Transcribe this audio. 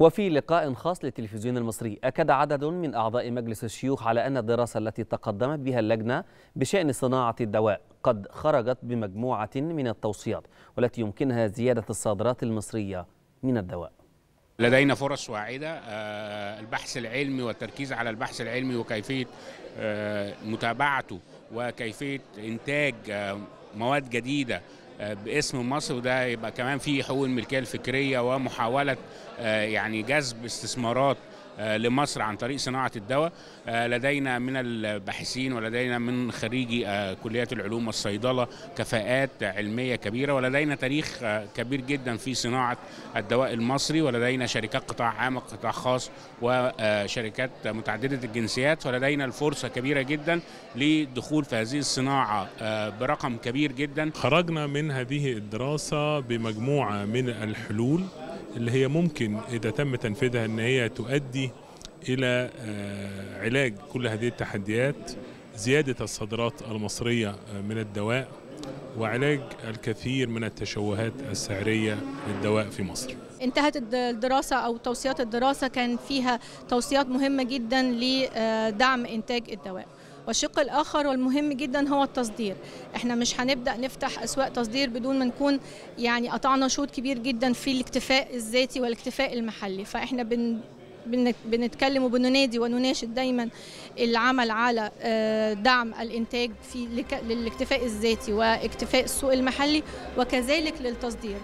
وفي لقاء خاص للتلفزيون المصري أكد عدد من أعضاء مجلس الشيوخ على أن الدراسة التي تقدمت بها اللجنة بشأن صناعة الدواء قد خرجت بمجموعة من التوصيات والتي يمكنها زيادة الصادرات المصرية من الدواء. لدينا فرص واعدة، البحث العلمي والتركيز على البحث العلمي وكيفية متابعته وكيفية إنتاج مواد جديدة باسم مصر، وده يبقى كمان في حقوق الملكية الفكرية ومحاولة يعني جذب استثمارات لمصر عن طريق صناعة الدواء. لدينا من الباحثين ولدينا من خريجي كلية العلوم والصيدلة كفاءات علمية كبيرة، ولدينا تاريخ كبير جدا في صناعة الدواء المصري، ولدينا شركات قطاع عام وقطاع خاص وشركات متعددة الجنسيات، ولدينا الفرصة كبيرة جدا للدخول في هذه الصناعة برقم كبير جدا. خرجنا من هذه الدراسة بمجموعة من الحلول اللي هي ممكن إذا تم تنفيذها إن هي تؤدي إلى علاج كل هذه التحديات، زيادة الصادرات المصرية من الدواء وعلاج الكثير من التشوهات السعرية للدواء في مصر. انتهت الدراسة أو توصيات الدراسة كان فيها توصيات مهمة جدا لدعم إنتاج الدواء. والشق الآخر والمهم جدا هو التصدير. احنا مش هنبدأ نفتح أسواق تصدير بدون ما نكون يعني قطعنا شوط كبير جدا في الاكتفاء الذاتي والاكتفاء المحلي، فاحنا بنتكلم وبننادي ونناشد دايما العمل على دعم الإنتاج في للاكتفاء الذاتي واكتفاء السوق المحلي وكذلك للتصدير.